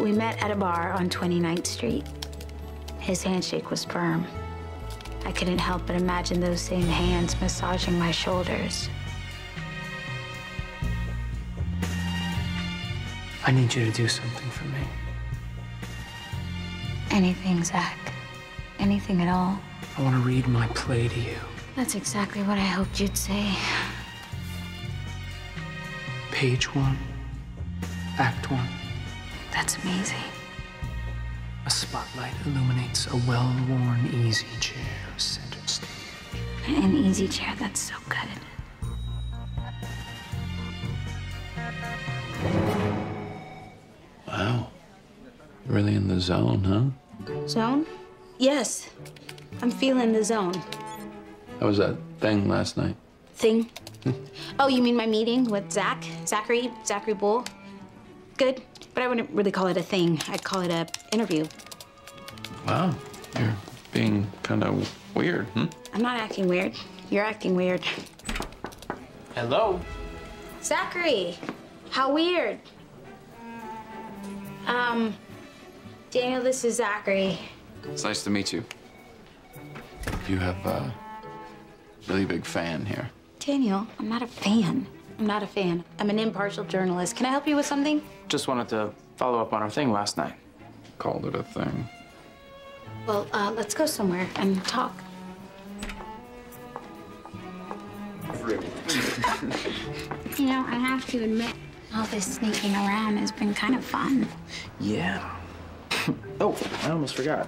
We met at a bar on 29th Street. His handshake was firm. I couldn't help but imagine those same hands massaging my shoulders. I need you to do something for me. Anything, Zach. Anything at all. I want to read my play to you. That's exactly what I hoped you'd say. Page 1, Act 1. That's amazing. A spotlight illuminates a well-worn easy chair center stage. An easy chair, that's so good. Wow. You're really in the zone, huh? Zone? Yes. I'm feeling the zone. How was that thing last night? Thing? Oh, you mean my meeting with Zach? Zachary Bull? Good, but I wouldn't really call it a thing. I'd call it a interview. Wow, you're being kind of weird, hmm? I'm not acting weird. You're acting weird. Hello? Zachary, how weird. Daniel, this is Zachary. It's nice to meet you. You have a really big fan here. Daniel, I'm not a fan. I'm not a fan. I'm an impartial journalist. Can I help you with something? Just wanted to follow up on our thing last night. Called it a thing. Well, let's go somewhere and talk. You know, I have to admit, all this sneaking around has been kind of fun. Yeah. Oh, I almost forgot.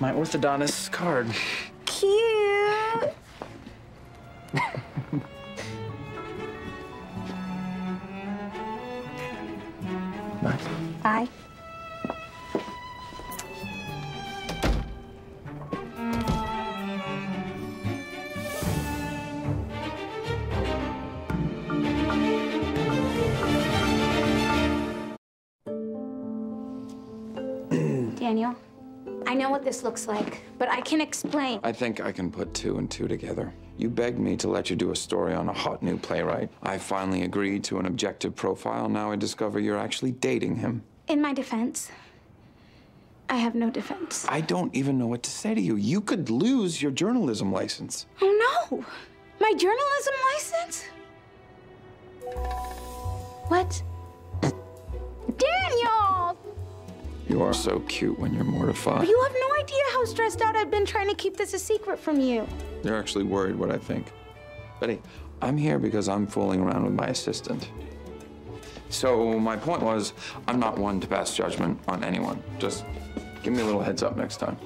My orthodontist's card. Cute. Bye. Bye. Daniel, I know what this looks like, but I can explain. I think I can put 2 and 2 together. You begged me to let you do a story on a hot new playwright. I finally agreed to an objective profile. Now I discover you're actually dating him. In my defense, I have no defense. I don't even know what to say to you. You could lose your journalism license. Oh, no. My journalism license? What? Daniel! You are so cute when you're mortified. You have no idea how stressed out I've been trying to keep this a secret from you. You're actually worried what I think. But hey, I'm here because I'm fooling around with my assistant. So my point was, I'm not one to pass judgment on anyone. Just give me a little heads up next time.